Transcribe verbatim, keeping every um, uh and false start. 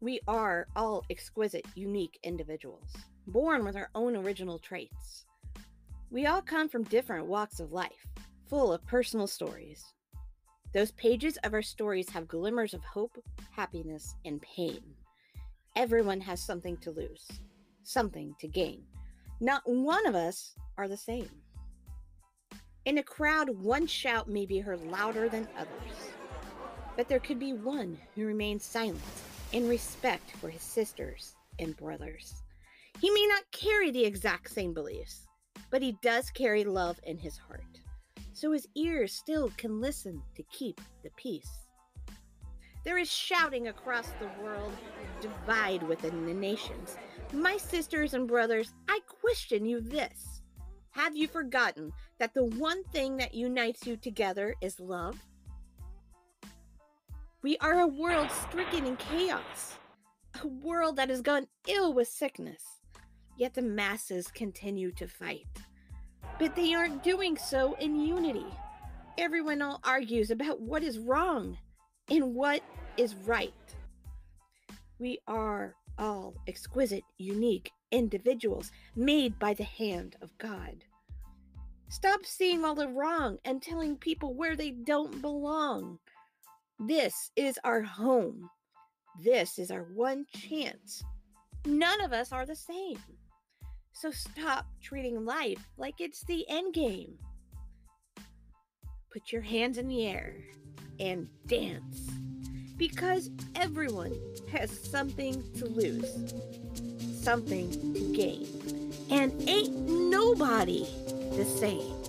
We are all exquisite, unique individuals, born with our own original traits. We all come from different walks of life, full of personal stories. Those pages of our stories have glimmers of hope, happiness, and pain. Everyone has something to lose, something to gain. Not one of us are the same. In a crowd, one shout may be heard louder than others, but there could be one who remains silent in respect for his sisters and brothers. He may not carry the exact same beliefs, but he does carry love in his heart, so his ears still can listen to keep the peace. There is shouting across the world, divide within the nations. My sisters and brothers, I question you this. Have you forgotten that the one thing that unites you together is love? We are a world stricken in chaos, a world that has gone ill with sickness, yet the masses continue to fight. But they aren't doing so in unity. Everyone all argues about what is wrong and what is right. We are all exquisite, unique individuals made by the hand of God. Stop seeing all the wrong and telling people where they don't belong. This is our home. This is our one chance. None of us are the same. So stop treating life like it's the end game. Put your hands in the air and dance, because everyone has something to lose, something to gain, and ain't nobody the same.